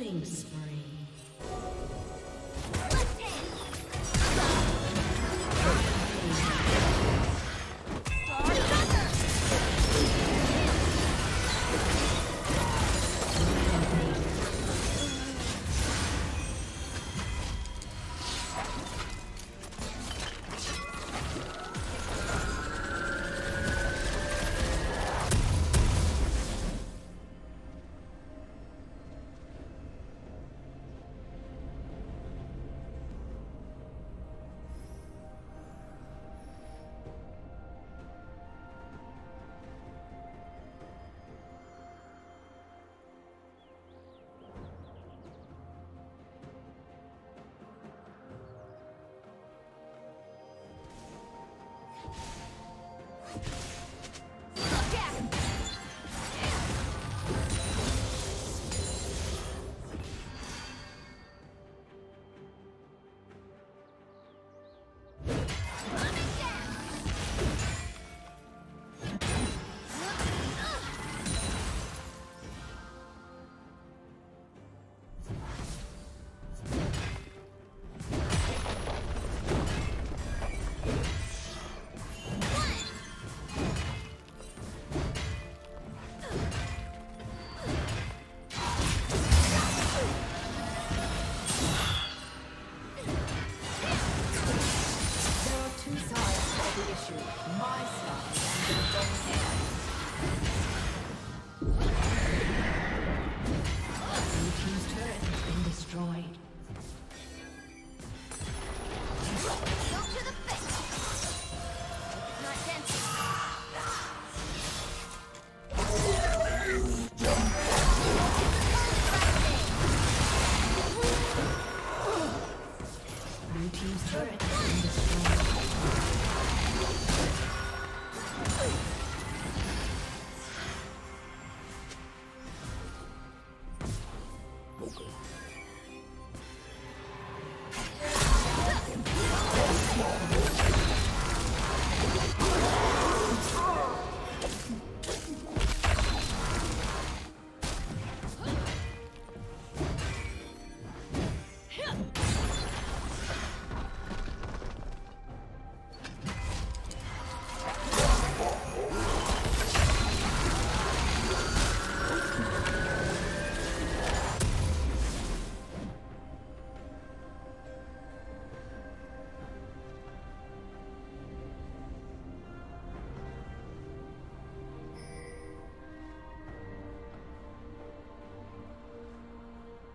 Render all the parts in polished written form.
Killing spree.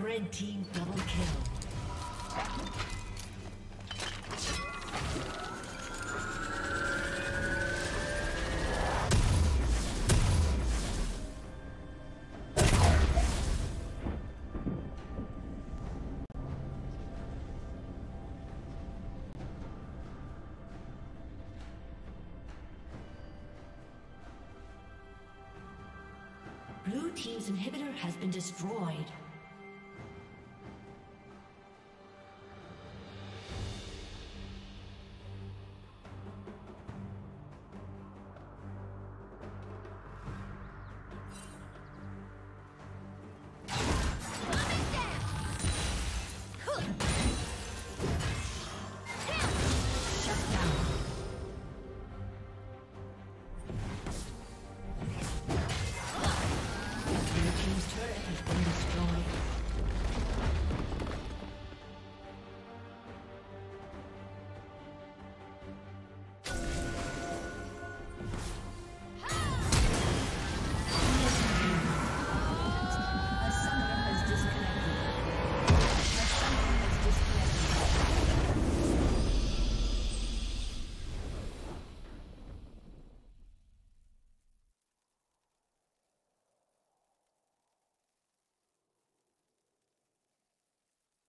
Red team double kill. Blue team's inhibitor has been destroyed.